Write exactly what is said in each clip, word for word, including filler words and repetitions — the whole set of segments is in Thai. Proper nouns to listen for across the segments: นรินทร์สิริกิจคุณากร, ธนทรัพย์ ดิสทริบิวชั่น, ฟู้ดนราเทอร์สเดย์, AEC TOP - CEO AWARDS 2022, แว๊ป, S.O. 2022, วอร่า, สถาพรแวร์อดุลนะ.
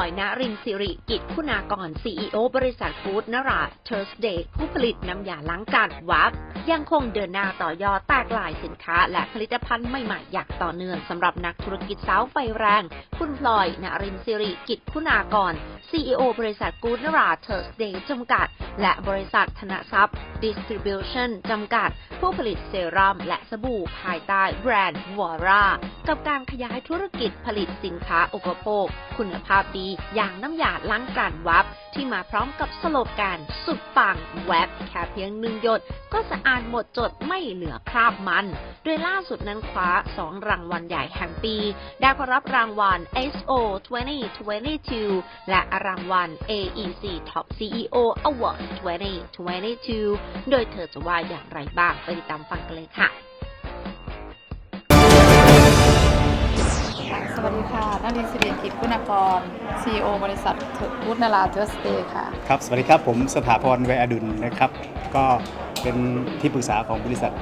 อยนรินทร์สิริกิจคุณากร ซี อี โอ บริษัทฟู้ดนราเทอร์สเดย์ผู้ผลิตน้ำยาล้างจานวับยังคงเดินหน้าต่อยอดแตกลายสินค้าและผลิตภัณฑ์ใหม่ๆอย่างต่อเนื่องสำหรับนักธุรกิจสาวไฟแรงคุณพลอยนรินทร์สิริกิจคุณากร ซี อี โอ บริษัทฟู้ดนราเทอร์สเดย์จำกัดและบริษัทธนทรัพย์ดิสทริบิวชั่นจำกัดผู้ผลิตเซรั่มและสบู่ภายใต้แบรนด์วอร่ากับการขยายธุรกิจผลิตสินค้าอุปโภคคุณภาพดีอย่างน้ำยาล้างจานวับที่มาพร้อมกับสโลแกนสุดปังแวบแค่เพียงหนึ่งหยดก็สะอาดหมดจดไม่เหลือคราบมันโดยล่าสุดนั้นคว้าสองรางวัลใหญ่แห่งปีได้รับรางวัล เอส โอ สองพันยี่สิบสอง และรางวัล เอ อี ซี Top ซี อี โอ Award สองพันยี่สิบสองโดยเธอจะว่าอย่างไรบ้างไปติดตามฟังกันเลยค่ะสวัสดีค่ะนรินทร์สิริกิจคุณากร ซี อี โอ บริษัทฟู้ดนราเทอร์สเดย์ค่ะครับสวัสดีครับผมสถาพรแวร์อดุลนะครับก็เป็นที่ปรึกษาของบริษัท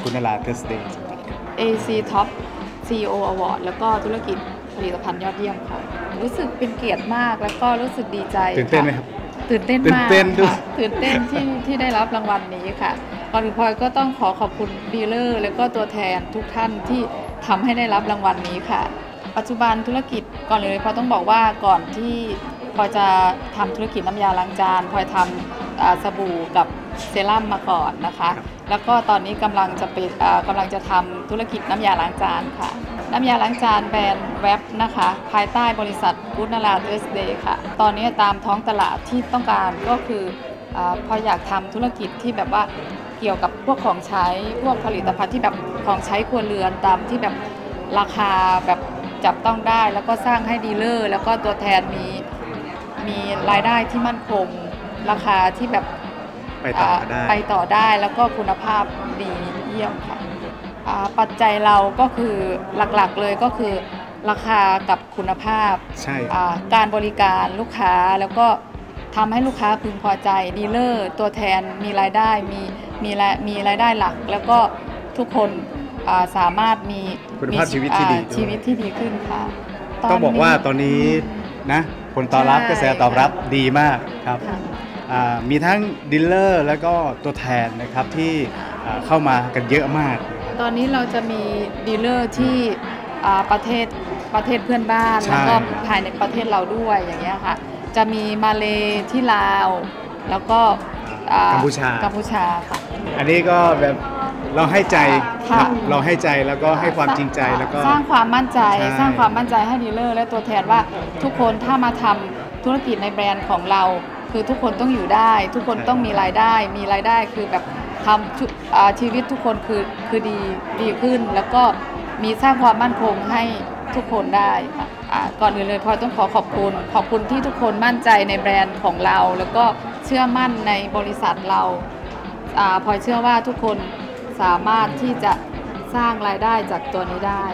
ฟู้ดนราเทอร์สเดย์ เอ ซี Top ซี อี โอ Award แล้วก็ธุรกิจผลิตภัณฑ์ยอดเยี่ยมค่ะรู้สึกเป็นเกียรติมากแล้วก็รู้สึกดีใจตื่นเต้นไหมครับตื่นเต้นมากตื่นเต้นที่ที่ได้รับรางวัลนี้ค่ะก่อนอื่นพลอยก็ต้องขอขอบคุณดีลเลอร์และก็ตัวแทนทุกท่านที่ทำให้ได้รับรางวัลนี้ค่ะปัจจุบันธุรกิจก่อนเลยพลอยต้องบอกว่าก่อนที่พลอยจะทำธุรกิจน้ำยาล้างจานพลอยทำสบู่กับเซรั่มมาก่อนนะคะแล้วก็ตอนนี้กำลังจะเป็นกำลังจะทำธุรกิจน้ำยาล้างจานค่ะน้ำยาล้างจานแบรนด์แวบนะคะภายใต้บริษัทฟู้ดนราเทอร์สเดย์ค่ะตอนนี้ตามท้องตลาดที่ต้องการก็คือพลอยอยากทำธุรกิจที่แบบว่าเกี่ยวกับพวกของใช้พวกผลิตภัณฑ์ที่แบบของใช้ครัวเรือนตามที่แบบราคาแบบจับต้องได้แล้วก็สร้างให้ดีลเลอร์แล้วก็ตัวแทนมีมีรายได้ที่มั่นคงราคาที่แบบไปต่อได้ไปต่อได้แล้วก็คุณภาพดีเยี่ยมค่ะปัจจัยเราก็คือหลักๆเลยก็คือราคากับคุณภาพใช่การบริการลูกค้าแล้วก็ทำให้ลูกค้าพึงพอใจดีลเลอร์ตัวแทนมีรายได้มีมีรายมีรายได้หลักแล้วก็ทุกคนสามารถมีคุณภาพชีวิตที่ดีชีวิตที่ดีขึ้นค่ะต้องบอกว่าตอนนี้นะผลตอบรับกระแสตอบรับดีมากครับมีทั้งดีลเลอร์แล้วก็ตัวแทนนะครับที่เข้ามากันเยอะมากตอนนี้เราจะมีดีลเลอร์ที่ประเทศประเทศเพื่อนบ้านแล้วก็ภายในประเทศเราด้วยอย่างเงี้ยค่ะจะมีมาเลที่ลาวแล้วก็กัมพูชากัมพูชาค่ะอันนี้ก็แบบเราให้ใจเราให้ใจแล้วก็ให้ความจริงใจแล้วก็สร้างความมั่นใจสร้างความมั่นใจให้ดีลเลอร์และตัวแทนว่าทุกคนถ้ามาทำธุรกิจในแบรนด์ของเราคือทุกคนต้องอยู่ได้ทุกคนต้องมีรายได้มีรายได้คือแบบทำชีวิตทุกคนคือคือดีดีขึ้นแล้วก็มีสร้างความมั่นคงให้ทุกคนได้ก่อนอื่นเลยพลอยต้องขอขอบคุณขอบคุณที่ทุกคนมั่นใจในแบรนด์ของเราแล้วก็เชื่อมั่นในบริษัทเราพลอยเชื่อว่าทุกคนสามารถที่จะสร้างรายได้จากตัวนี้ได้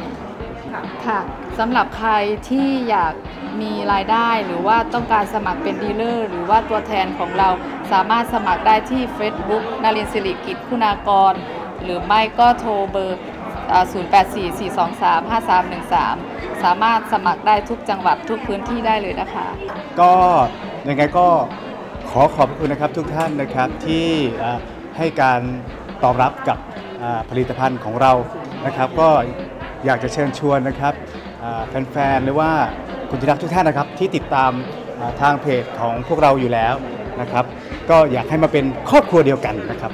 ค่ะสำหรับใครที่อยากมีรายได้หรือว่าต้องการสมัครเป็นดีลเลอร์หรือว่าตัวแทนของเราสามารถสมัครได้ที่ Facebook นรินทร์สิริกิจคุณากรหรือไม่ก็โทรเบอร์ศูนย์ แปด สี่ สี่ สอง สาม ห้า สาม หนึ่ง สามสามารถสมัครได้ทุกจังหวัดทุกพื้นที่ได้เลยนะคะก็ยังไงก็ขอขอบคุณนะครับทุกท่านนะครับที่ให้การตอบรับกับผลิตภัณฑ์ของเรานะครับก็อยากจะเชิญชวนนะครับแฟนๆหรือว่าคุณที่รักทุกท่านนะครับที่ติดตามทางเพจของพวกเราอยู่แล้วนะครับก็อยากให้มาเป็นครอบครัวเดียวกันนะครับ